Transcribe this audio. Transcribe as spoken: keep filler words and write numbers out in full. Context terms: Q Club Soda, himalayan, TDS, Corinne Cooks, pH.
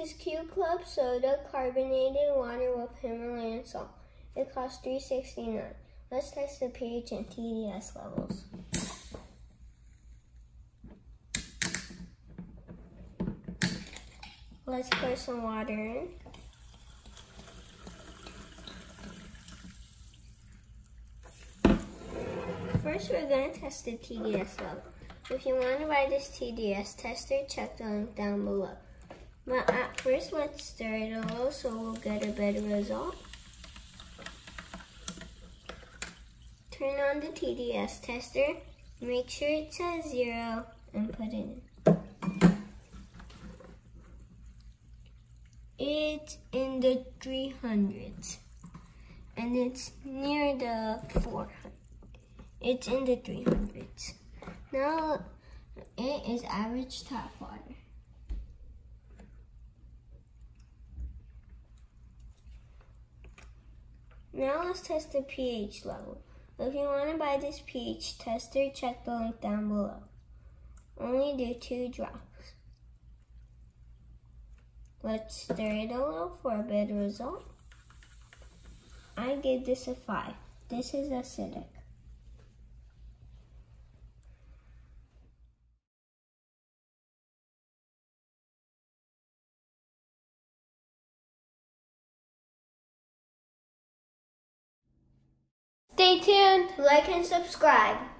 is Q Club Soda carbonated water with Himalayan salt. It costs three dollars and sixty-nine cents. Let's test the pH and T D S levels. Let's pour some water in. First, we're going to test the T D S level. If you want to buy this T D S tester, check the link down below. But at first, let's stir it a little so we'll get a better result. Turn on the T D S tester, make sure it says zero, and put it in. It's in the three hundreds, and it's near the four hundreds. It's in the three hundreds. Now it is average tap water. Now let's test the pH level. If you want to buy this pH tester, check the link down below. Only do two drops. Let's stir it a little for a better result. I give this a five. This is acidic. Stay tuned, like and subscribe.